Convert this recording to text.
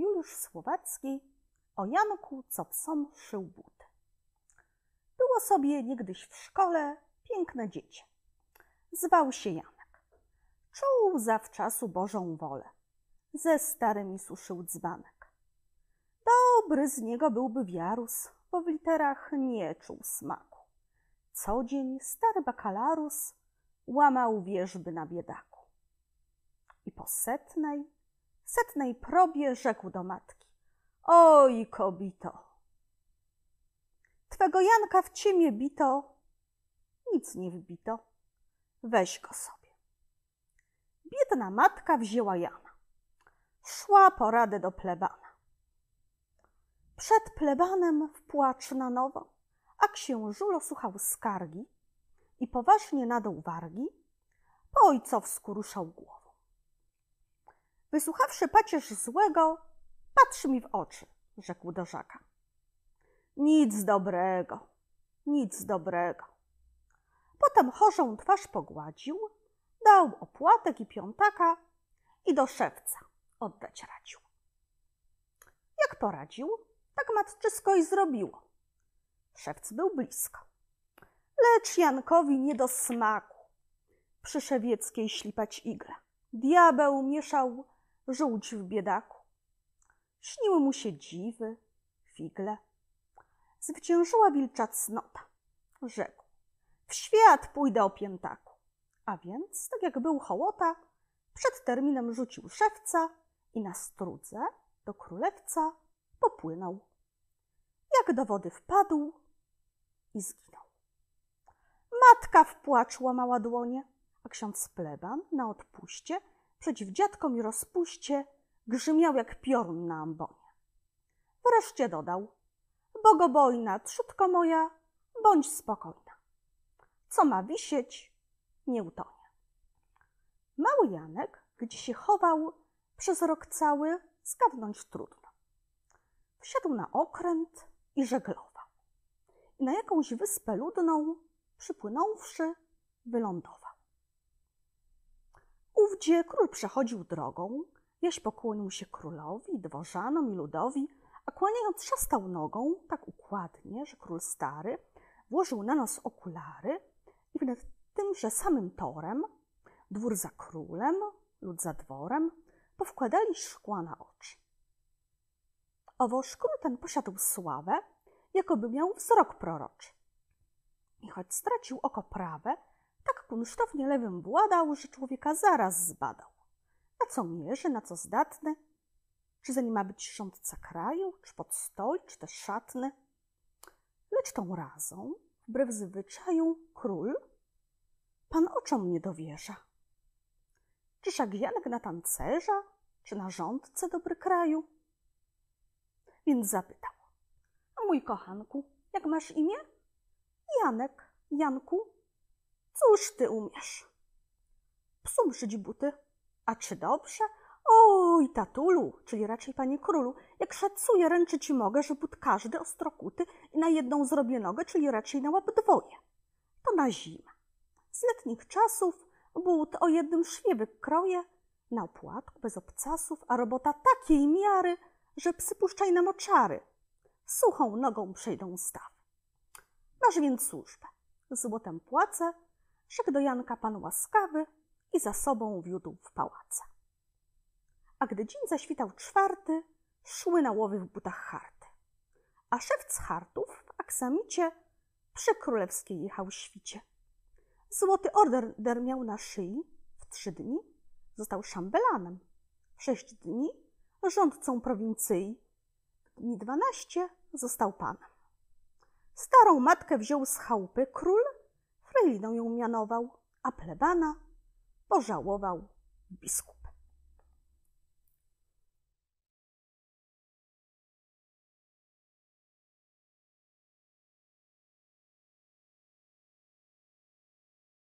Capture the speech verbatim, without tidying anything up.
Juliusz Słowacki o Janku, co psom szył buty. Było sobie niegdyś w szkole piękne dziecię. Zwał się Janek. Czuł zawczasu Bożą wolę. Ze starymi suszył dzbanek. Dobry z niego byłby wiarus, bo w literach nie czuł smaku. Co dzień stary bakalarus łamał wierzby na biedaku. I po setnej, setnej probie rzekł do matki: oj, kobito! Twego Janka w ciemię bito, nic nie wbito, weź go sobie. Biedna matka wzięła Jana, szła po radę do plebana. Przed plebanem w płacz na nowo, a księżulo słuchał skargi i poważnie nadał wargi, po ojcowsku ruszał głową. Wysłuchawszy pacierz złego, patrz mi w oczy, rzekł do Żaka. Nic dobrego, nic dobrego. Potem chorzą twarz pogładził, dał opłatek i piątaka i do szewca oddać radził. Jak poradził, tak matczysko i zrobiło. Szewc był blisko, lecz Jankowi nie do smaku. Przy szewieckiej ślipać igle, diabeł mieszał żółć w biedaku. Śniły mu się dziwy, figle. Zwyciężyła wilcza cnota, rzekł. W świat pójdę o piętaku. A więc, tak jak był hołota, przed terminem rzucił szewca i na strudze do królewca popłynął. Jak do wody wpadł i zginął. Matka w płacz łamała dłonie, a ksiądz pleban na odpuście przeciw dziadkom i rozpuście grzymiał jak piorun na ambonie. Wreszcie dodał: bogobojna trzutko moja, bądź spokojna. Co ma wisieć, nie utonie. Mały Janek, gdzie się chował, przez rok cały zgadnąć trudno. Wsiadł na okręt i żeglował. I na jakąś wyspę ludną, przypłynąwszy, wylądował. Ówdzie król przechodził drogą, jaś pokłonił się królowi, dworzanom i ludowi, a kłaniając szastał nogą tak układnie, że król stary włożył na nos okulary i wnet tymże samym torem, dwór za królem lub za dworem, powkładali szkła na oczy. Owoż król ten posiadł sławę, jakoby miał wzrok proroczy. I choć stracił oko prawe, tak kunsztownie lewym władał, że człowieka zaraz zbadał. Na co mierzy, na co zdatny, czy zanim ma być rządca kraju, czy podstoj, czy też szatny. Lecz tą razą, wbrew zwyczaju, król, pan oczom nie dowierza. Czyż Janek na tancerza, czy na rządcę dobry kraju? Więc zapytał: a mój kochanku, jak masz imię? Janek, Janku, cóż ty umiesz? Psum szyć buty. A czy dobrze? Oj, tatulu, czyli raczej panie królu, jak szacuję, ręczy ci mogę, że but każdy ostrokuty i na jedną zrobię nogę, czyli raczej na łap dwoje. To na zimę. Z letnich czasów but o jednym szwie wykroję, na opłatku bez obcasów, a robota takiej miary, że psy puszczaj na moczary. Suchą nogą przejdą staw. Masz więc służbę. Złotem płacę, rzekł do Janka pan łaskawy, i za sobą wiódł w pałace. A gdy dzień zaświtał czwarty, szły na łowy w butach harty. A szewc hartów w aksamicie przy królewskiej jechał świcie. Złoty order miał na szyi, w trzy dni został szambelanem, w sześć dni rządcą prowincji, w dni dwanaście został panem. Starą matkę wziął z chałupy król, frejliną ją mianował, a plebana pożałował biskup.